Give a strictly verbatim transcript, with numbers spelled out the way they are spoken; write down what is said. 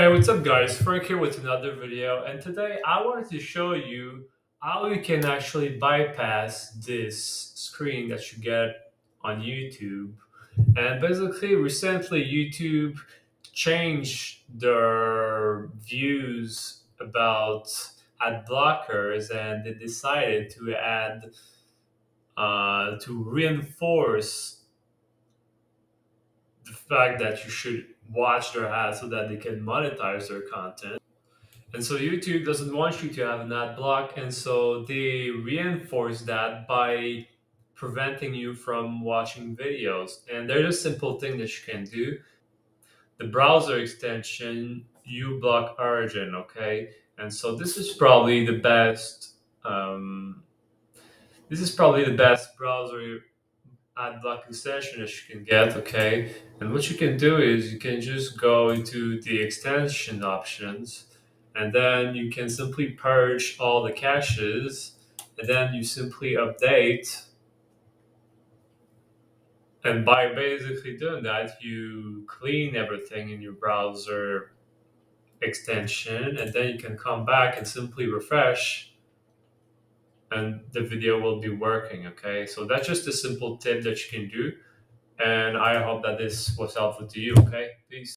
Hey, what's up guys, Frank here with another video, and today I wanted to show you how you can actually bypass this screen that you get on YouTube. And basically recently YouTube changed their views about ad blockers, and they decided to add uh, to reinforce the fact that you should watch their ads so that they can monetize their content. And so YouTube doesn't want you to have an ad block, and so they reinforce that by preventing you from watching videos. And there's a simple thing that you can do. The browser extension uBlock Origin, okay? And so this is probably the best um, this is probably the best browser ad block extension that you can get, okay? And what you can do is you can just go into the extension options, and then you can simply purge all the caches, and then you simply update. And by basically doing that, you clean everything in your browser extension, and then you can come back and simply refresh, and the video will be working, okay? So that's just a simple tip that you can do, and I hope that this was helpful to you, okay? Peace.